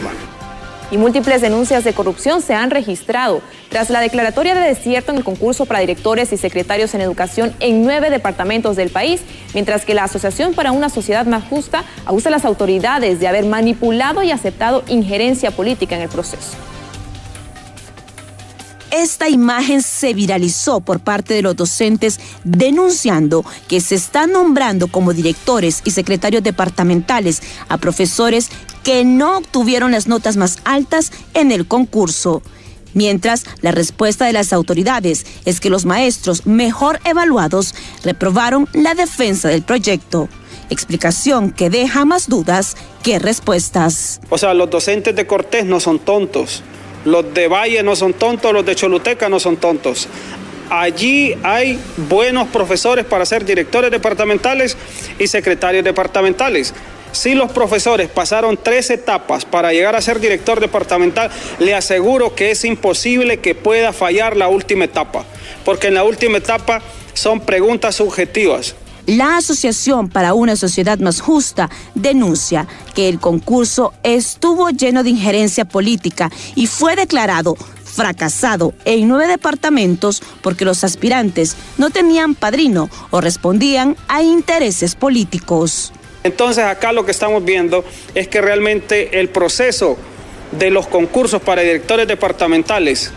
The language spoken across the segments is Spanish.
víctima. Y múltiples denuncias de corrupción se han registrado tras la declaratoria de desierto en el concurso para directores y secretarios en educación en 9 departamentos del país, mientras que la Asociación para una Sociedad Más Justa acusa a las autoridades de haber manipulado y aceptado injerencia política en el proceso. Esta imagen se viralizó por parte de los docentes denunciando que se están nombrando como directores y secretarios departamentales a profesores que no obtuvieron las notas más altas en el concurso. Mientras, la respuesta de las autoridades es que los maestros mejor evaluados reprobaron la defensa del proyecto. Explicación que deja más dudas que respuestas. O sea, los docentes de Cortés no son tontos. Los de Valle no son tontos, los de Choluteca no son tontos. Allí hay buenos profesores para ser directores departamentales y secretarios departamentales. Si los profesores pasaron 3 etapas para llegar a ser director departamental, le aseguro que es imposible que pueda fallar la última etapa, porque en la última etapa son preguntas subjetivas. La Asociación para una Sociedad Más Justa denuncia que el concurso estuvo lleno de injerencia política y fue declarado fracasado en 9 departamentos porque los aspirantes no tenían padrino o respondían a intereses políticos. Entonces acá lo que estamos viendo es que realmente el proceso de los concursos para directores departamentales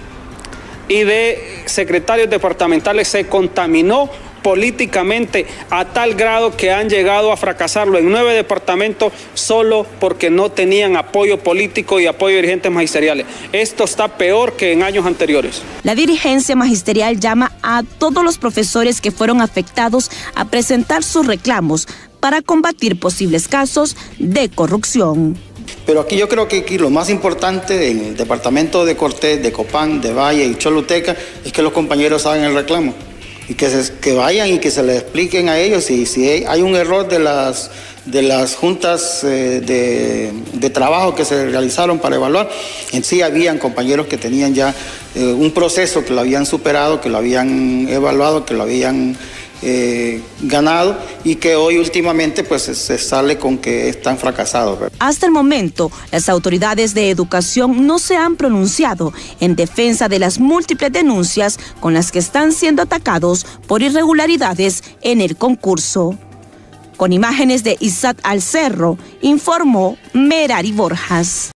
y de secretarios departamentales se contaminó políticamente a tal grado que han llegado a fracasarlo en 9 departamentos solo porque no tenían apoyo político y apoyo de dirigentes magisteriales. Esto está peor que en años anteriores. La dirigencia magisterial llama a todos los profesores que fueron afectados a presentar sus reclamos para combatir posibles casos de corrupción. Pero aquí yo creo que aquí lo más importante en el departamento de Cortés, de Copán, de Valle y Choluteca es que los compañeros hagan el reclamo. Y que vayan y que se les expliquen a ellos y si hay un error de las juntas de trabajo que se realizaron para evaluar, en sí habían compañeros que tenían ya un proceso que lo habían superado, que lo habían evaluado, que lo habían ganado y que hoy últimamente pues se sale con que están fracasados. Hasta el momento, las autoridades de educación no se han pronunciado en defensa de las múltiples denuncias con las que están siendo atacados por irregularidades en el concurso. Con imágenes de Isaac Alcerro, informó Merari Borjas.